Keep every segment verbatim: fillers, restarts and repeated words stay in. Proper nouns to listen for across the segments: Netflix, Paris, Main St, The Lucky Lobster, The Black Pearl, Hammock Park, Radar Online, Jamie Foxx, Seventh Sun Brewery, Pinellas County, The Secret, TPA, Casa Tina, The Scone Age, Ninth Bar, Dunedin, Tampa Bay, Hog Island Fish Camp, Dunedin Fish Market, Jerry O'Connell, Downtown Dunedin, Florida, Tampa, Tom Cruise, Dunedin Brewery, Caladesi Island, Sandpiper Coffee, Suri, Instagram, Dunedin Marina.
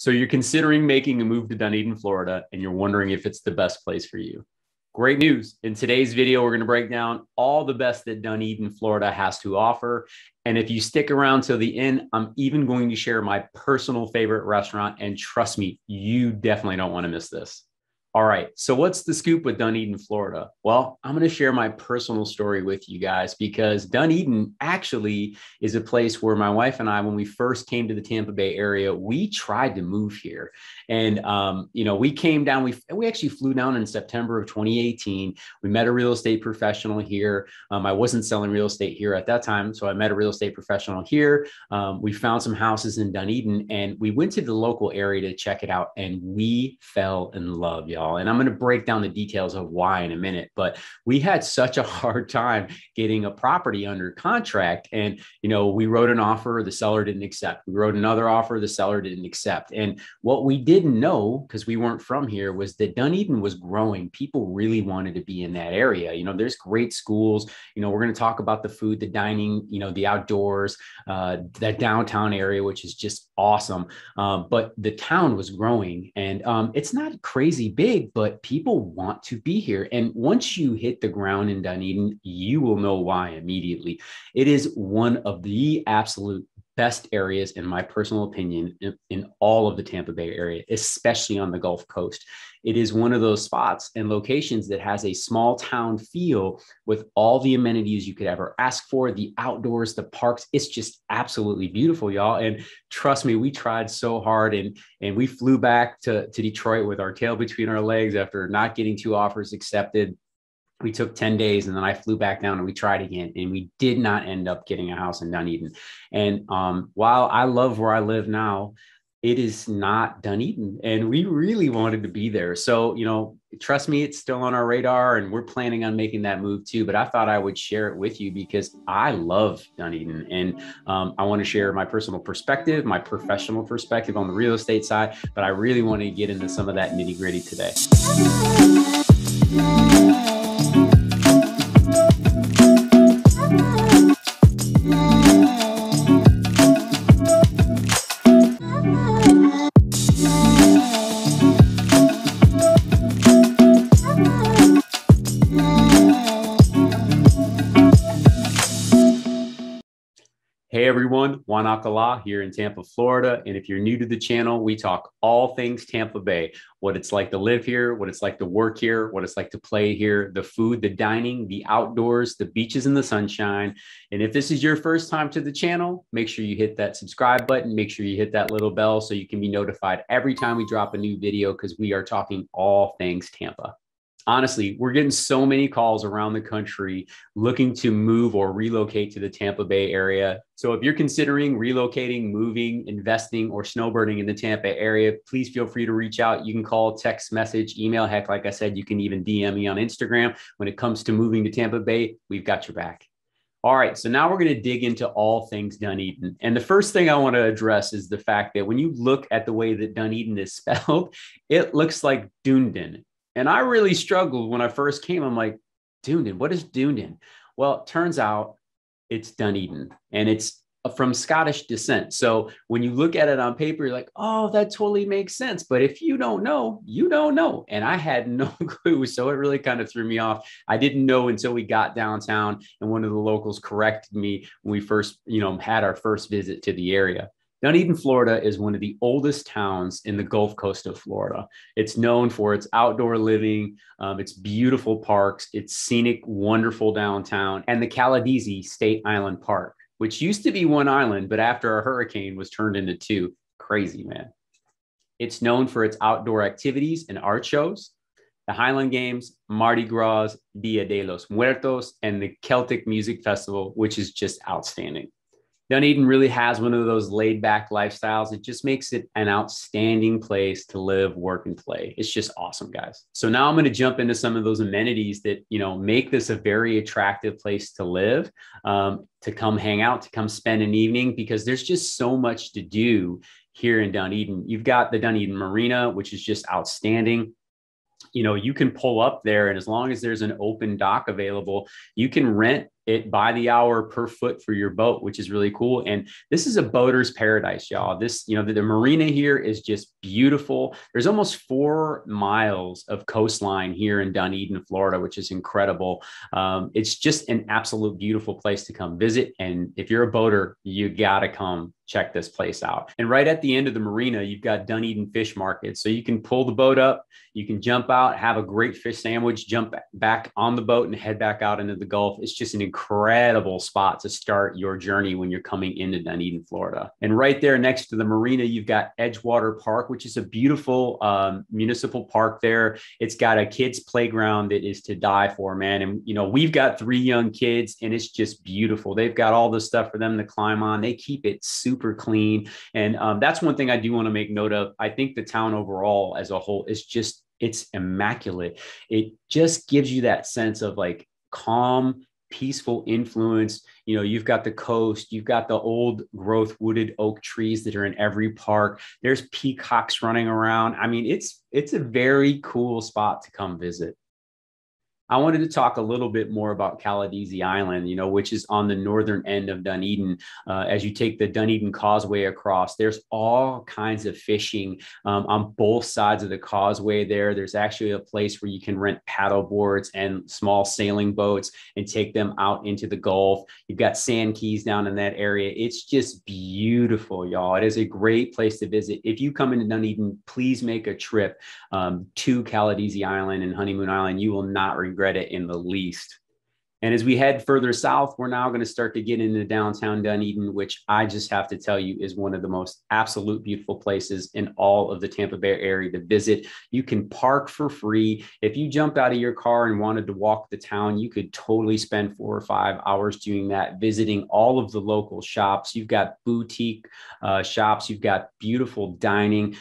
So you're considering making a move to Dunedin, Florida, and you're wondering if it's the best place for you. Great news. In today's video, we're going to break down all the best that Dunedin, Florida has to offer. And if you stick around till the end, I'm even going to share my personal favorite restaurant. And trust me, you definitely don't want to miss this. All right, so what's the scoop with Dunedin, Florida? Well, I'm going to share my personal story with you guys because Dunedin actually is a place where my wife and I, when we first came to the Tampa Bay area, we tried to move here. And, um, you know, we came down, we, we actually flew down in September of twenty eighteen. We met a real estate professional here. Um, I wasn't selling real estate here at that time, so I met a real estate professional here. Um, we found some houses in Dunedin and we went to the local area to check it out and we fell in love, y'all. And I'm going to break down the details of why in a minute, but we had such a hard time getting a property under contract. And, you know, we wrote an offer, the seller didn't accept. We wrote another offer, the seller didn't accept. And what we didn't know, because we weren't from here, was that Dunedin was growing. People really wanted to be in that area. You know, there's great schools. You know, we're going to talk about the food, the dining, you know, the outdoors, uh, that downtown area, which is just awesome. Um, but the town was growing and um, it's not crazy big. But people want to be here. And once you hit the ground in Dunedin, you will know why immediately. It is one of the absolute best areas, in my personal opinion, in, in all of the Tampa Bay area, especially on the Gulf Coast. It is one of those spots and locations that has a small town feel with all the amenities you could ever ask for, the outdoors, the parks. It's just absolutely beautiful, y'all. And trust me, we tried so hard and, and we flew back to, to Detroit with our tail between our legs after not getting two offers accepted. We took ten days and then I flew back down and we tried again and we did not end up getting a house in Dunedin. And um, while I love where I live now, it is not Dunedin and we really wanted to be there. So, you know, trust me, it's still on our radar and we're planning on making that move too. But I thought I would share it with you because I love Dunedin and um, I want to share my personal perspective, my professional perspective on the real estate side, but I really want to get into some of that nitty gritty today. Hey everyone, Juan Alcala here in Tampa, Florida. And if you're new to the channel, we talk all things Tampa Bay, what it's like to live here, what it's like to work here, what it's like to play here, the food, the dining, the outdoors, the beaches and the sunshine. And if this is your first time to the channel, make sure you hit that subscribe button, make sure you hit that little bell so you can be notified every time we drop a new video because we are talking all things Tampa. Honestly, we're getting so many calls around the country looking to move or relocate to the Tampa Bay area. So if you're considering relocating, moving, investing, or snowbirding in the Tampa area, please feel free to reach out. You can call, text, message, email. Heck, like I said, you can even D M me on Instagram. When it comes to moving to Tampa Bay, we've got your back. All right, so now we're going to dig into all things Dunedin. And the first thing I want to address is the fact that when you look at the way that Dunedin is spelled, it looks like Dunedin. And I really struggled when I first came. I'm like, Dunedin, what is Dunedin? Well, it turns out it's Dunedin and it's from Scottish descent. So when you look at it on paper, you're like, oh, that totally makes sense. But if you don't know, you don't know. And I had no clue. So it really kind of threw me off. I didn't know until we got downtown and one of the locals corrected me when we first, you know, had our first visit to the area. Dunedin, Florida is one of the oldest towns in the Gulf Coast of Florida. It's known for its outdoor living, um, its beautiful parks, its scenic, wonderful downtown, and the Caladesi State Island Park, which used to be one island, but after a hurricane was turned into two. Crazy, man. It's known for its outdoor activities and art shows, the Highland Games, Mardi Gras, Dia de los Muertos, and the Celtic Music Festival, which is just outstanding. Dunedin really has one of those laid back lifestyles. It just makes it an outstanding place to live, work, and play. It's just awesome, guys. So now I'm going to jump into some of those amenities that, you know, make this a very attractive place to live, um, to come hang out, to come spend an evening, because there's just so much to do here in Dunedin. You've got the Dunedin Marina, which is just outstanding. You know, you can pull up there and as long as there's an open dock available, you can rent it by the hour per foot for your boat, which is really cool. And this is a boater's paradise, y'all. This, you know, the, the marina here is just beautiful. There's almost four miles of coastline here in Dunedin, Florida, which is incredible. Um, it's just an absolute beautiful place to come visit. And if you're a boater, you gotta come check this place out. And right at the end of the marina, you've got Dunedin Fish Market. So you can pull the boat up, you can jump out, have a great fish sandwich, jump back on the boat and head back out into the Gulf. It's just an incredible spot to start your journey when you're coming into Dunedin, Florida. And right there next to the marina, you've got Edgewater Park, which is a beautiful um, municipal park there. It's got a kids playground that is to die for, man. And, you know, we've got three young kids and it's just beautiful. They've got all the stuff for them to climb on. They keep it super super clean. And um, that's one thing I do want to make note of. I think the town overall as a whole is just, it's immaculate. It just gives you that sense of like calm, peaceful influence. You know, you've got the coast, you've got the old growth wooded oak trees that are in every park. There's peacocks running around. I mean, it's, it's a very cool spot to come visit. I wanted to talk a little bit more about Caladesi Island, you know, which is on the northern end of Dunedin. Uh, as you take the Dunedin Causeway across, there's all kinds of fishing um, on both sides of the causeway there. There's actually a place where you can rent paddle boards and small sailing boats and take them out into the Gulf. You've got sand keys down in that area. It's just beautiful, y'all. It is a great place to visit. If you come into Dunedin, please make a trip um, to Caladesi Island and Honeymoon Island. You will not regret it in the least. And as we head further south, we're now going to start to get into downtown Dunedin, which I just have to tell you is one of the most absolute beautiful places in all of the Tampa Bay area to visit. You can park for free. If you jumped out of your car and wanted to walk the town, you could totally spend four or five hours doing that, visiting all of the local shops. You've got boutique uh, shops. You've got beautiful dining,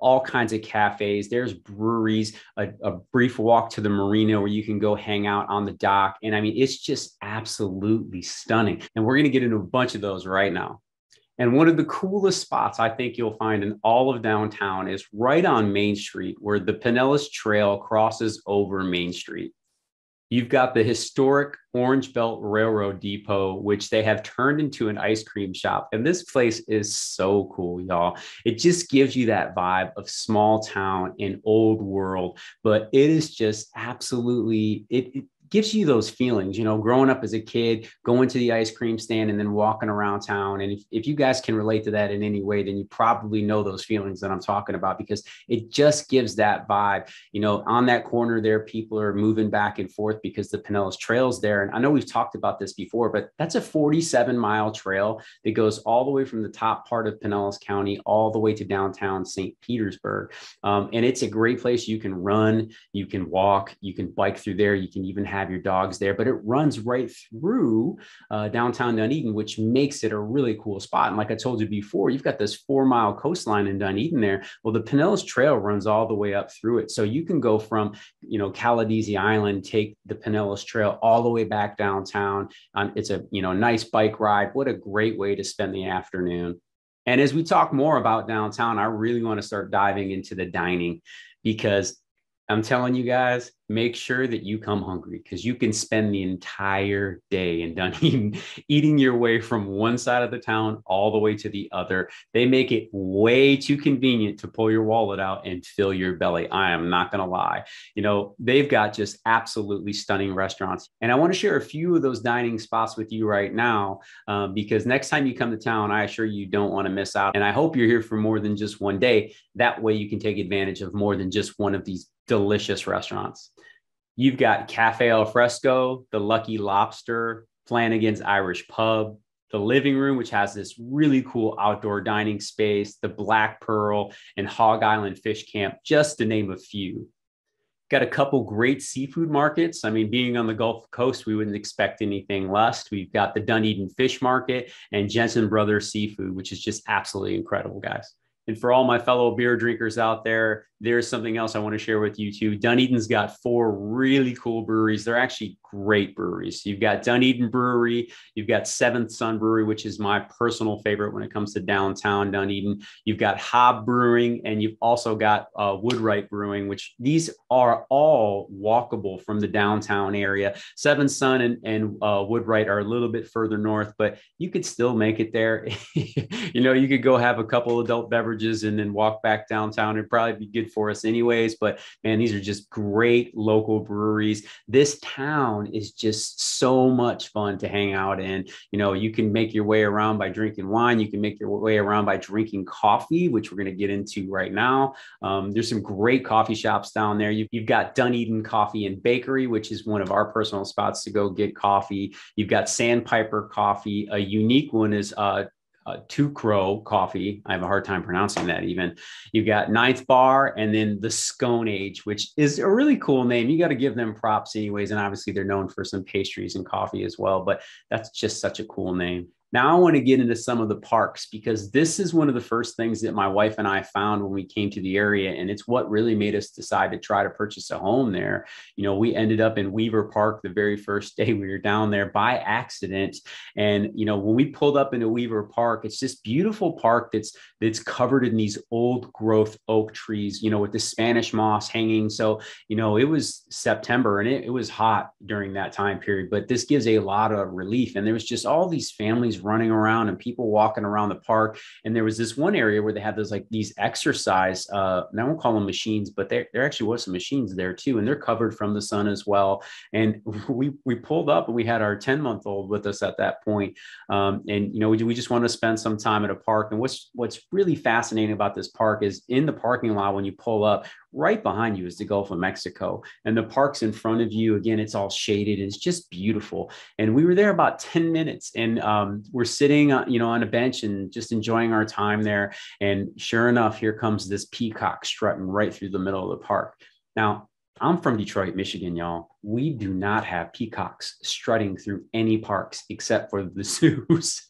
all kinds of cafes, there's breweries, a, a brief walk to the marina where you can go hang out on the dock. And I mean, it's just absolutely stunning. And we're going to get into a bunch of those right now. And one of the coolest spots I think you'll find in all of downtown is right on Main Street, where the Pinellas Trail crosses over Main Street. You've got the historic Orange Belt Railroad Depot, which they have turned into an ice cream shop. And this place is so cool, y'all. It just gives you that vibe of small town and old world, but it is just absolutely, it, it gives you those feelings, you know, growing up as a kid, going to the ice cream stand and then walking around town. And if, if you guys can relate to that in any way, then you probably know those feelings that I'm talking about, because it just gives that vibe. You know, on that corner there, people are moving back and forth because the Pinellas Trail's there. And I know we've talked about this before, but that's a forty-seven mile trail that goes all the way from the top part of Pinellas County all the way to downtown Saint Petersburg. Um, and it's a great place. You can run, you can walk, you can bike through there. You can even have have your dogs there, but it runs right through uh, downtown Dunedin, which makes it a really cool spot. And like I told you before, you've got this four mile coastline in Dunedin there. Well, the Pinellas Trail runs all the way up through it. So you can go from, you know, Caladesi Island, take the Pinellas Trail all the way back downtown. Um, it's a, you know, nice bike ride. What a great way to spend the afternoon. And as we talk more about downtown, I really want to start diving into the dining, because I'm telling you guys, make sure that you come hungry, because you can spend the entire day in Dunedin eating your way from one side of the town all the way to the other. They make it way too convenient to pull your wallet out and fill your belly. I am not going to lie. You know, they've got just absolutely stunning restaurants. And I want to share a few of those dining spots with you right now, um, because next time you come to town, I assure you don't want to miss out. And I hope you're here for more than just one day. That way you can take advantage of more than just one of these delicious restaurants. You've got Cafe Al Fresco, The Lucky Lobster, Flanagan's Irish Pub, The Living Room, which has this really cool outdoor dining space, The Black Pearl, and Hog Island Fish Camp, just to name a few. Got a couple great seafood markets. I mean, being on the Gulf Coast, we wouldn't expect anything less. We've got the Dunedin Fish Market and Jensen Brothers Seafood, which is just absolutely incredible, guys. And for all my fellow beer drinkers out there, there's something else I want to share with you too. Dunedin's got four really cool breweries. They're actually great breweries. You've got Dunedin Brewery. You've got Seventh Sun Brewery, which is my personal favorite when it comes to downtown Dunedin. You've got Hob Brewing, and you've also got uh, Woodwright Brewing, which these are all walkable from the downtown area. Seventh Sun and, and uh, Woodwright are a little bit further north, but you could still make it there. You know, you could go have a couple adult beverages and then walk back downtown. It'd probably be good for us anyways, but man, these are just great local breweries. This town is just so much fun to hang out in. You know, you can make your way around by drinking wine. You can make your way around by drinking coffee, which we're going to get into right now. Um, there's some great coffee shops down there. You've, you've got Dunedin Coffee and Bakery, which is one of our personal spots to go get coffee. You've got Sandpiper Coffee. A unique one is uh, Uh, Two Crow Coffee. I have a hard time pronouncing that even. You've got Ninth Bar and then the Scone Age, which is a really cool name. You got to give them props anyways. And obviously they're known for some pastries and coffee as well, but that's just such a cool name. Now I want to get into some of the parks, because this is one of the first things that my wife and I found when we came to the area. And it's what really made us decide to try to purchase a home there. You know, we ended up in Weaver Park the very first day we were down there by accident. And, you know, when we pulled up into Weaver Park, it's this beautiful park that's that's covered in these old growth oak trees, you know, with the Spanish moss hanging. So, you know, it was September and it, it was hot during that time period, but this gives a lot of relief. And there was just all these families running around and people walking around the park. And there was this one area where they had those like these exercise, uh, and I won't call them machines, but there, there actually was some machines there too. And they're covered from the sun as well. And we, we pulled up and we had our ten month old with us at that point. Um, and, you know, we, we just want to spend some time at a park. And what's, what's really fascinating about this park is in the parking lot, when you pull up, right behind you is the Gulf of Mexico, and the park's in front of you. Again, it's all shaded. It's just beautiful. And we were there about ten minutes, and um, we're sitting, you know, on a bench and just enjoying our time there. And sure enough, here comes this peacock strutting right through the middle of the park. Now, I'm from Detroit, Michigan, y'all. We do not have peacocks strutting through any parks except for the zoos.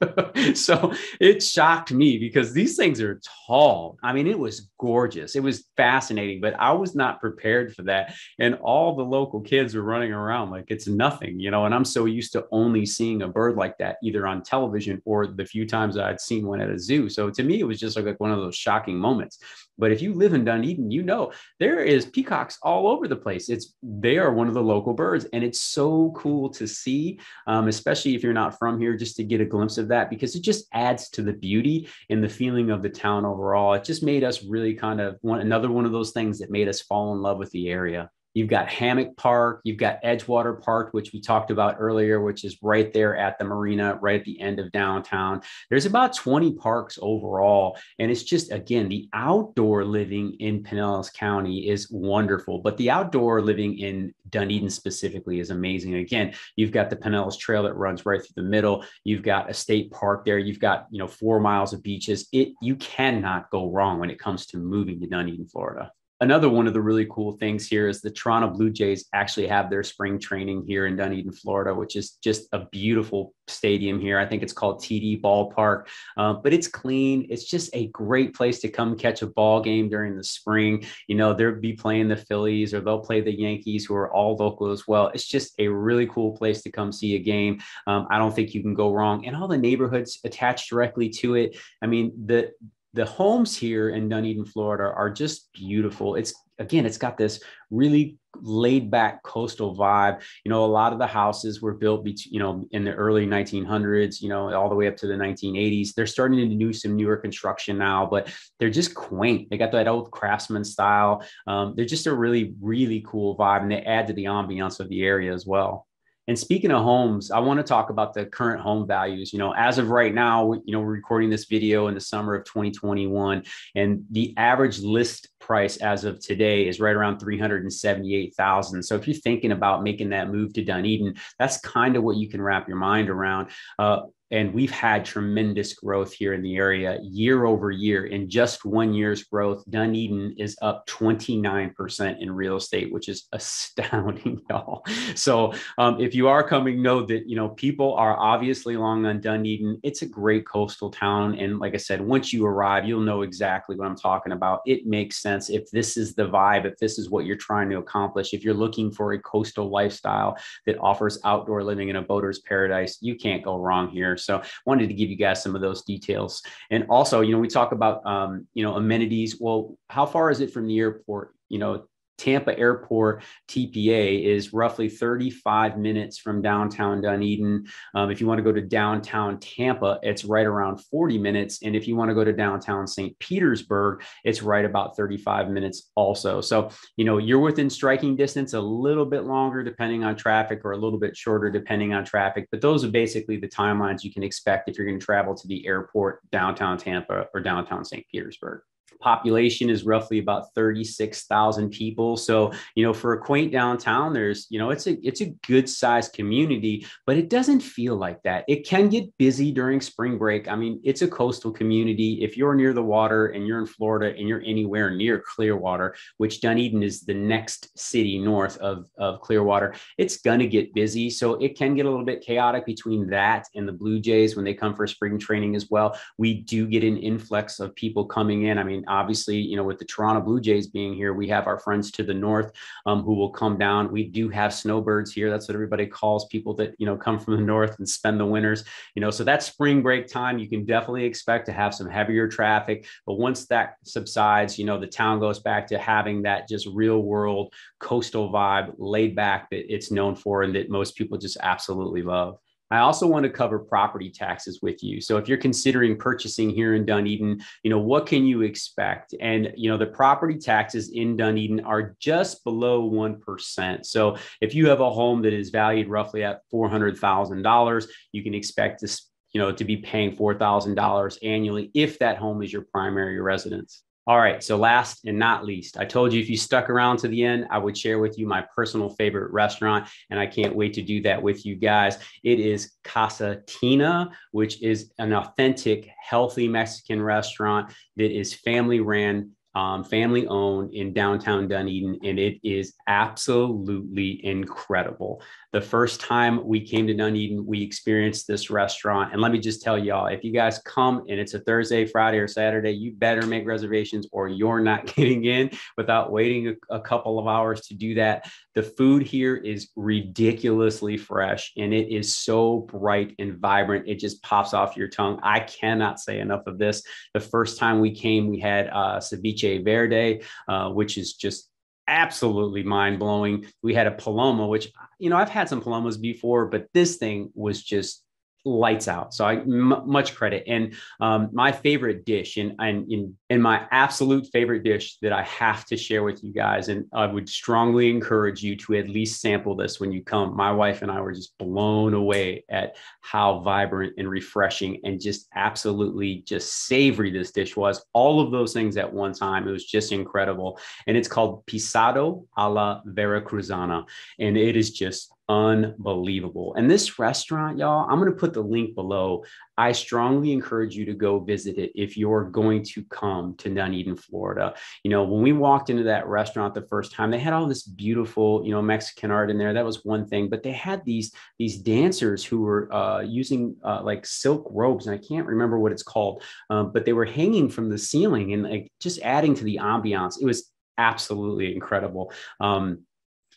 So it shocked me because these things are tall. I mean, it was gorgeous. It was fascinating, but I was not prepared for that. And all the local kids were running around like it's nothing, you know, and I'm so used to only seeing a bird like that either on television or the few times I'd seen one at a zoo. So to me, it was just like one of those shocking moments. But if you live in Dunedin, you know, there is peacocks all over the place. It's, they are one of the local birds. And it's so cool to see, um, especially if you're not from here, just to get a glimpse of that, because it just adds to the beauty and the feeling of the town overall. It just made us really kind of one, another one of those things that made us fall in love with the area. You've got Hammock Park, you've got Edgewater Park, which we talked about earlier, which is right there at the marina, right at the end of downtown. There's about twenty parks overall. And it's just, again, the outdoor living in Pinellas County is wonderful, but the outdoor living in Dunedin specifically is amazing. Again, you've got the Pinellas Trail that runs right through the middle. You've got a state park there. You've got, you know, four miles of beaches. It, you cannot go wrong when it comes to moving to Dunedin, Florida. Another one of the really cool things here is the Toronto Blue Jays actually have their spring training here in Dunedin, Florida, which is just a beautiful stadium here. I think it's called T D Ballpark, uh, but it's clean. It's just a great place to come catch a ball game during the spring. You know, they'll be playing the Phillies or they'll play the Yankees, who are all local as well. It's just a really cool place to come see a game. Um, I don't think you can go wrong. And all the neighborhoods attached directly to it. I mean, the The homes here in Dunedin, Florida are just beautiful. It's, again, it's got this really laid back coastal vibe. You know, a lot of the houses were built, you know, in the early nineteen hundreds, you know, all the way up to the nineteen eighties. They're starting to do some newer construction now, but they're just quaint. They got that old craftsman style. Um, they're just a really, really cool vibe, and they add to the ambiance of the area as well. And speaking of homes, I want to talk about the current home values. You know, as of right now, you know, we're recording this video in the summer of twenty twenty-one, and the average list price as of today is right around three hundred seventy-eight thousand dollars. So if you're thinking about making that move to Dunedin, that's kind of what you can wrap your mind around. Uh, And we've had tremendous growth here in the area year over year. In just one year's growth, Dunedin is up twenty-nine percent in real estate, which is astounding, y'all. So um, if you are coming, know that, you know, people are obviously long on Dunedin. It's a great coastal town. And like I said, once you arrive, you'll know exactly what I'm talking about. It makes sense. If this is the vibe, if this is what you're trying to accomplish, if you're looking for a coastal lifestyle that offers outdoor living in a boater's paradise, you can't go wrong here. So wanted to give you guys some of those details. And also, you know, we talk about, um, you know, amenities. Well, how far is it from the airport? You know, Tampa Airport T P A is roughly thirty-five minutes from downtown Dunedin. Um, if you want to go to downtown Tampa, it's right around forty minutes. And if you want to go to downtown Saint Petersburg, it's right about thirty-five minutes also. So, you know, you're within striking distance, a little bit longer depending on traffic or a little bit shorter depending on traffic. But those are basically the timelines you can expect if you're going to travel to the airport, downtown Tampa or downtown Saint Petersburg. Population is roughly about thirty-six thousand people. So, you know, for a quaint downtown, there's, you know, it's a, it's a good sized community, but it doesn't feel like that. It can get busy during spring break. I mean, it's a coastal community. If you're near the water and you're in Florida and you're anywhere near Clearwater, which Dunedin is the next city north of, of Clearwater, it's going to get busy. So it can get a little bit chaotic between that and the Blue Jays when they come for spring training as well. We do get an influx of people coming in. I mean, obviously, you know, with the Toronto Blue Jays being here, we have our friends to the north um, who will come down. We do have snowbirds here. That's what everybody calls people that, you know, come from the north and spend the winters, you know, so that's spring break time. You can definitely expect to have some heavier traffic. But once that subsides, you know, the town goes back to having that just real world coastal vibe, laid back, that it's known for and that most people just absolutely love. I also want to cover property taxes with you. So if you're considering purchasing here in Dunedin, you know, what can you expect? And, you know, the property taxes in Dunedin are just below one percent. So if you have a home that is valued roughly at four hundred thousand dollars, you can expect to, you know, to be paying four thousand dollars annually if that home is your primary residence. All right. So last and not least, I told you if you stuck around to the end, I would share with you my personal favorite restaurant. And I can't wait to do that with you guys. It is Casa Tina, which is an authentic, healthy Mexican restaurant that is family run, um, family owned in downtown Dunedin. And it is absolutely incredible. The first time we came to Dunedin, we experienced this restaurant. And let me just tell y'all, if you guys come and it's a Thursday, Friday, or Saturday, you better make reservations or you're not getting in without waiting a, a couple of hours to do that. The food here is ridiculously fresh and it is so bright and vibrant. It just pops off your tongue. I cannot say enough of this. The first time we came, we had uh, ceviche verde, uh, which is just absolutely mind-blowing. We had a paloma, which, you know, I've had some palomas before, but this thing was just lights out. So I m- much credit. And um, my favorite dish and, and, and, and my absolute favorite dish that I have to share with you guys, and I would strongly encourage you to at least sample this when you come. My wife and I were just blown away at how vibrant and refreshing and just absolutely just savory this dish was. All of those things at one time. It was just incredible. And it's called Pisado a la Veracruzana. And it is just unbelievable. And this restaurant, y'all, I'm going to put the link below. I strongly encourage you to go visit it if you're going to come to Dunedin, Florida. You know, when we walked into that restaurant the first time, they had all this beautiful, you know, Mexican art in there. That was one thing, but they had these, these dancers who were uh, using uh, like silk robes, and I can't remember what it's called, um, but they were hanging from the ceiling and like just adding to the ambiance. It was absolutely incredible. Um,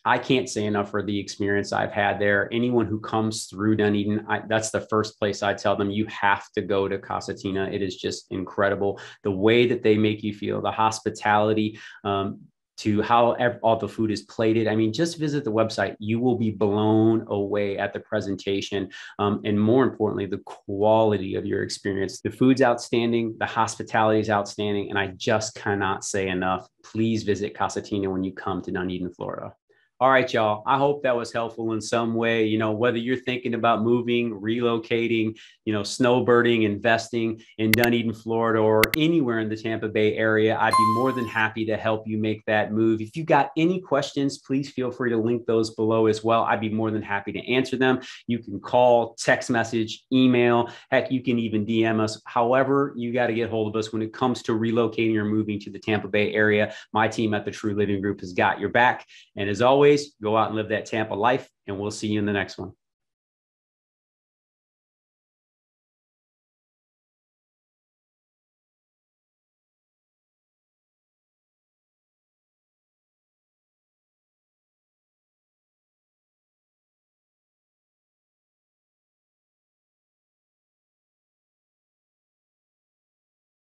I can't say enough for the experience I've had there. Anyone who comes through Dunedin, I, that's the first place I tell them, you have to go to Casa Tina. It is just incredible. The way that they make you feel, the hospitality, um, to how all the food is plated. I mean, just visit the website. You will be blown away at the presentation. Um, and more importantly, the quality of your experience. The food's outstanding. The hospitality is outstanding. And I just cannot say enough. Please visit Casa Tina when you come to Dunedin, Florida. All right, y'all. I hope that was helpful in some way. You know, whether you're thinking about moving, relocating, you know, snowbirding, investing in Dunedin, Florida, or anywhere in the Tampa Bay area, I'd be more than happy to help you make that move. If you got any questions, please feel free to link those below as well. I'd be more than happy to answer them. You can call, text message, email. Heck, you can even D M us. However, you got to get hold of us when it comes to relocating or moving to the Tampa Bay area. My team at the True Living Group has got your back. And as always, go out and live that Tampa life, and we'll see you in the next one.